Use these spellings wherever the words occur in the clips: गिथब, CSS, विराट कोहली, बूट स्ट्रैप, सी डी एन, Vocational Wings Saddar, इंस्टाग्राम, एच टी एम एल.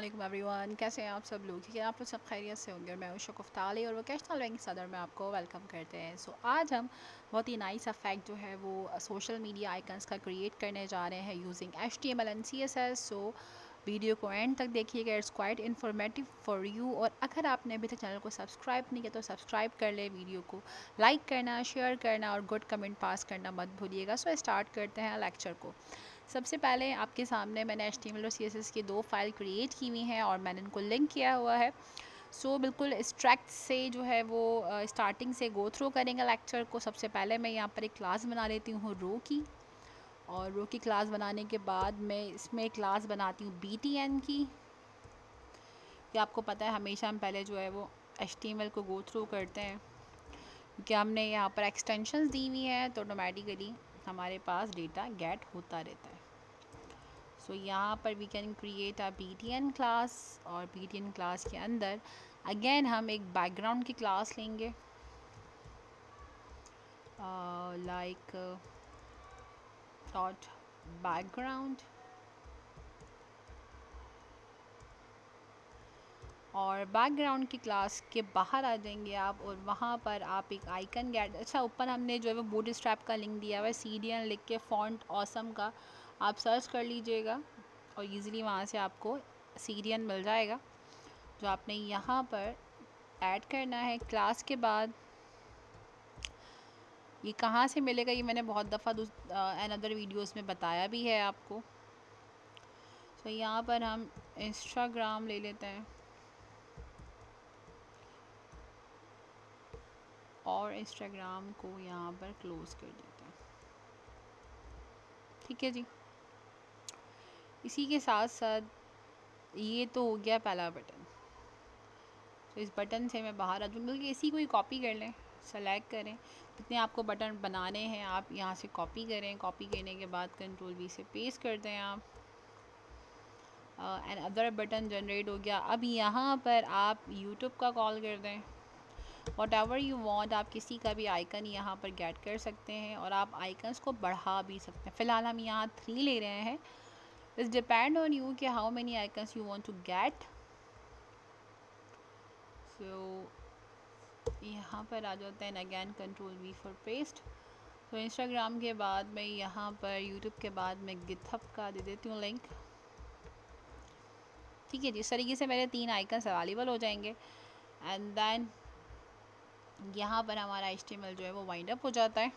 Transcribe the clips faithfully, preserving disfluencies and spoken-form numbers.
वालेकुम एवरीवन, कैसे हैं आप सब लोग। ठीक है, आप लोग सब खैरियत से होंगे। मैं हूं शगुफ्ता अली और वोकेशनल विंग्स सदर में आपको वेलकम करते हैं। सो so, आज हम बहुत ही नाइस सा फैक्ट जो है वो सोशल मीडिया आइकन्स का क्रिएट करने जा रहे हैं using एच टी एम एल and C S S. So video को एंड तक देखिएगा, it's quite informative for you. और अगर आपने अभी तक चैनल को सब्सक्राइब नहीं किया तो सब्सक्राइब कर ले, वीडियो को लाइक करना, शेयर करना और गुड कमेंट पास करना मत भूलिएगा। सो so, स्टार्ट करते हैं लेक्चर को। सबसे पहले आपके सामने मैंने एच टी एम एल और सी एस एस की दो फाइल क्रिएट की हुई हैं और मैंने इनको लिंक किया हुआ है। सो so, बिल्कुल स्ट्रैक्ट से जो है वो स्टार्टिंग uh, से गो थ्रू करेंगे लेक्चर को। सबसे पहले मैं यहाँ पर एक क्लास बना लेती हूँ रो की, और रो की क्लास बनाने के बाद मैं इसमें एक क्लास बनाती हूँ बी टी एन की। कि आपको पता है हमेशा हम पहले जो है वो एच टी एम एल को गो थ्रू करते हैं क्योंकि हमने यहाँ पर एक्सटेंशंस दी हुई हैं तो ऑटोमेटिकली हमारे पास डेटा गेट होता रहता है। सो so, यहाँ पर we can create a B T N class, और बी टी एन क्लास के अंदर अगेन हम एक बैकग्राउंड की क्लास लेंगे लाइक डॉट बैकग्राउंड, और बैकग्राउंड की क्लास के बाहर आ जाएंगे आप और वहाँ पर आप एक आइकन गेट। अच्छा, ऊपर हमने जो है वो बूट स्ट्रैप का लिंक दिया हुआ है, सी डी एन लिख के फॉन्ट ऑसम का आप सर्च कर लीजिएगा और ईज़िली वहाँ से आपको सी डी एन मिल जाएगा जो आपने यहाँ पर ऐड करना है क्लास के बाद। ये कहाँ से मिलेगा ये मैंने बहुत दफ़ा एन अदर वीडियोज़ में बताया भी है आपको। सो so, यहाँ पर हम इंस्टाग्राम ले लेते हैं और इंस्टाग्राम को यहाँ पर क्लोज़ कर देते हैं। ठीक है जी, इसी के साथ साथ ये तो हो गया पहला बटन। तो इस बटन से मैं बाहर आ जाऊँ, बल्कि इसी को ही कॉपी कर लें, सेलेक्ट करें। जितने आपको बटन बनाने हैं आप यहाँ से कॉपी करें। कॉपी करने के बाद कंट्रोल वी से पेस्ट करते हैं आप एंड अदर बटन जनरेट हो गया। अब यहाँ पर आप यूट्यूब का कॉल कर दें, वॉट एवर यू वॉन्ट। आप किसी का भी आइकन यहाँ पर गेट कर सकते हैं और आप आइकन्स को बढ़ा भी सकते हैं। फ़िलहाल हम यहाँ थ्री ले रहे हैं। इट्स डिपेंड ऑन यू कि how many icons you want to get. So यहाँ पर आ जाते हैं again control V for paste. तो इंस्टाग्राम के बाद मैं यहाँ पर यूट्यूब के बाद मैं गिथब का दे देती हूँ लिंक। ठीक है जी, इस तरीके से मेरे तीन आइकन्स अवेलेबल हो जाएंगे एंड दैन यहाँ पर हमारा एच टी एम एल जो है वो वाइंड अप हो जाता है।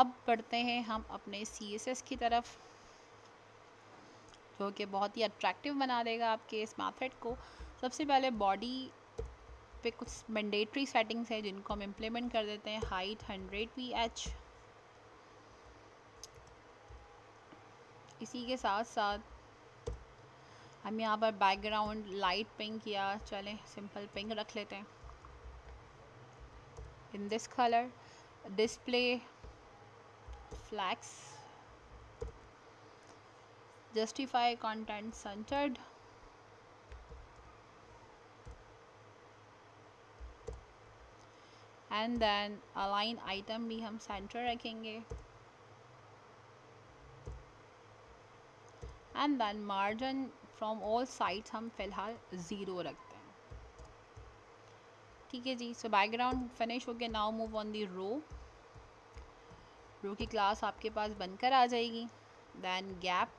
अब बढ़ते हैं हम अपने सी एस एस की तरफ जो कि बहुत ही अट्रैक्टिव बना देगा आपके इस मेथड को। सबसे पहले बॉडी पे कुछ मैंडेटरी सेटिंग्स हैं जिनको हम इम्प्लीमेंट कर देते हैं। Height hundred P H. इसी के साथ साथ हम यहाँ पर बैकग्राउंड लाइट पिंक या चलें सिंपल पिंक रख लेते हैं in this colour. Display flex, justify content centred, and then align item भी हम सेंटर रखेंगे and then margin from all sides हम फिलहाल ज़ीरो रखते हैं। ठीक है जी, सो बैकग्राउंड फिनिश हो गया। Now move on the row. Row की क्लास आपके पास बनकर आ जाएगी। दैन गैप,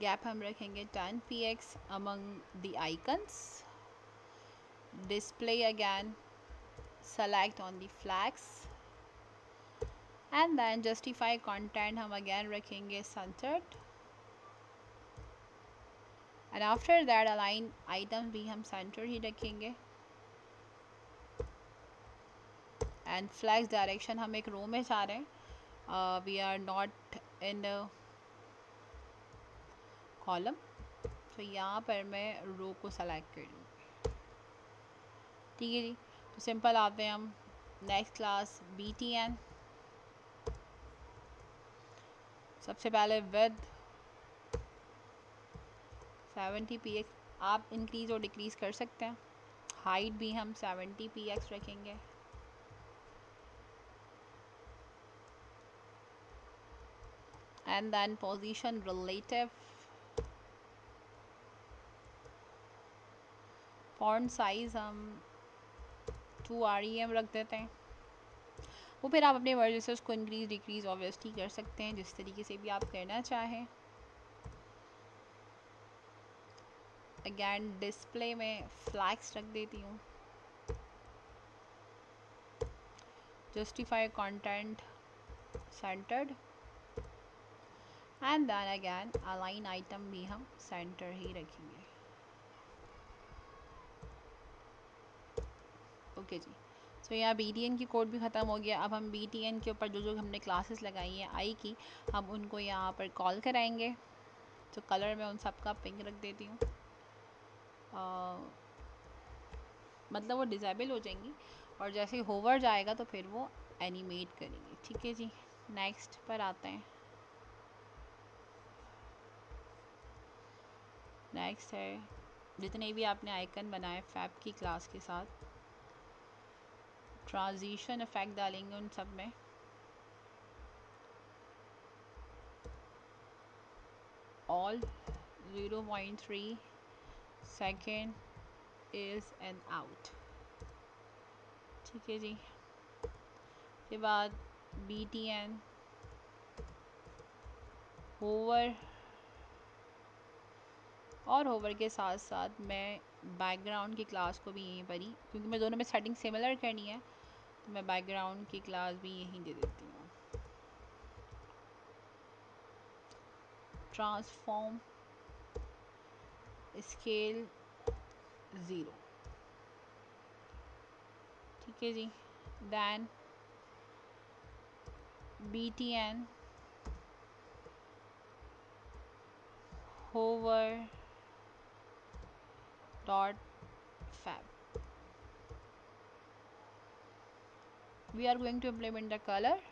गैप हम रखेंगे ten P X among the icons. Display again select on the flex and then justify content हम अगैन रखेंगे centred and after that align item भी हम सेंटर ही रखेंगे एंड फ्लैग्स डायरेक्शन हम एक रो में चाह रहे हैं, we are not in column. तो यहाँ पर मैं रो को सेलेक्ट कर लूँगी। ठीक है जी, तो सिंपल आते हैं हम next class B T N. सबसे पहले विद सेवेंटी पी एक्स, आप इंक्रीज़ और डिक्रीज कर सकते हैं। हाइट भी हम सेवेंटी पी एक्स रखेंगे and then position relative, font size हम टू आर ई एम रख देते हैं। वो फिर आप अपने वर्जन से उसको इंक्रीज़ डिक्रीज़ ऑब्वियसली कर सकते हैं जिस तरीके से भी आप करना चाहें। अगैन डिस्प्ले में फ्लैक्स रख देती हूँ। justify content centered and then again align item भी हम center ही रखेंगे। ओके जी, सो यहाँ बी टी एन की कोड भी ख़त्म हो गया। अब हम बी टी एन के ऊपर जो जो हमने क्लासेस लगाई हैं आई की, हम उनको यहाँ पर कॉल कराएंगे। तो कलर में उन सब का पिंक रख देती हूँ, मतलब वो डिसेबल हो जाएंगी और जैसे होवर जाएगा तो फिर वो एनिमेट करेंगे। ठीक है जी, नेक्स्ट पर आते हैं। नेक्स्ट है जितने भी आपने आइकन बनाए फैब की क्लास के साथ, ट्रांजिशन इफेक्ट डालेंगे उन सब में। All zero point three second is an out. ठीक है जी, के बाद बी टी एन होवर, और होवर के साथ साथ मैं बैकग्राउंड की क्लास को भी यहीं पर ही, क्योंकि मैं दोनों में सेटिंग सिमिलर करनी है तो मैं बैकग्राउंड की क्लास भी यहीं दे देती हूँ। Transform scale zero. ठीक है जी, then B T N hover dot fab. We are going to implement the colour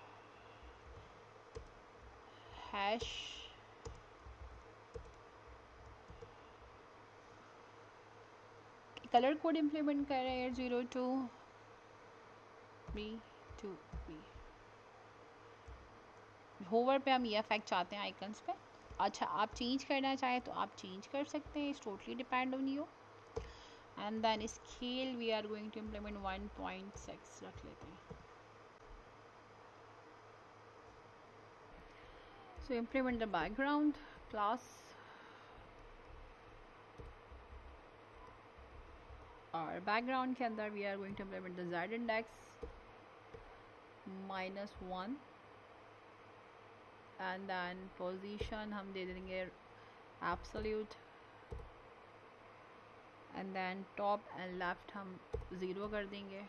hash colour code implement कर रहे हैं zero two B two B. Hover पे हम ये इफेक्ट चाहते हैं आइकन्स पे। अच्छा, आप चेंज करना चाहें तो आप चेंज कर सकते हैं, it's totally depend on you. And then scale we are going to implement one point six रख लेते हैं। So implement the background class और बैकग्राउंड के अंदर we are going to implement the Z index minus one and then position हम दे देंगे absolute and then top and left हम ज़ीरो कर देंगे।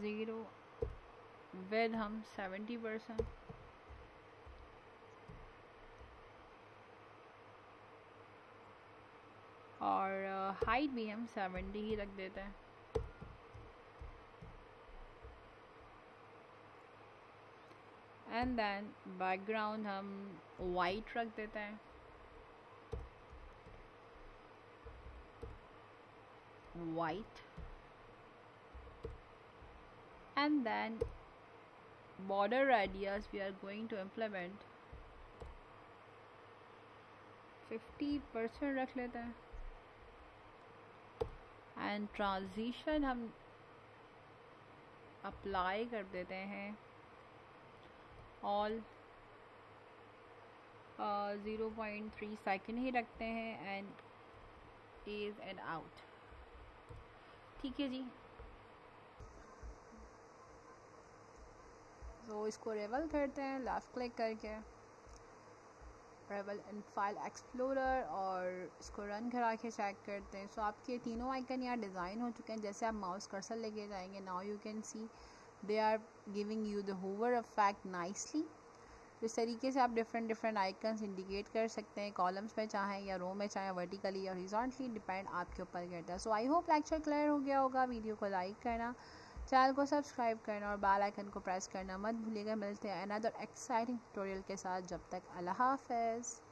ज़ीरो विद हम सेवेंटी परसेंट और हाइट uh, भी हम सेवेंटी ही रख देते हैं। एंड देन बैकग्राउंड हम वाइट रख देते हैं। White and then border radius we are going to implement fifty percent रख लेते हैं। एंड ट्रांजिशन हम अप्लाई कर देते हैं all zero point three second ही रखते हैं एंड इज एंड आउट। ठीक है जी, तो इसको रेवल करते हैं लेफ्ट क्लिक करके, रेवल इन फाइल एक्सप्लोरर, और इसको रन करा के चेक करते हैं। सो so, आपके तीनों आइकन यहाँ डिज़ाइन हो चुके हैं। जैसे आप माउस कर्सर लेके जाएंगे, now you can see they are giving you the hover effect nicely. इस तरीके से आप डिफरेंट डिफरेंट आइकन्स इंडिकेट कर सकते हैं, कॉलम्स में चाहें या रो में चाहें, वर्टिकली या हॉरिजॉन्टली, डिपेंड आपके ऊपर करता है। So I hope lecture clear हो गया होगा। वीडियो को लाइक करना, चैनल को सब्सक्राइब करना और बेल आइकन को प्रेस करना मत भूलिएगा। मिलते हैं अनदर एक्साइटिंग ट्यूटोरियल के साथ, जब तक अल्लाह हाफ़िज़।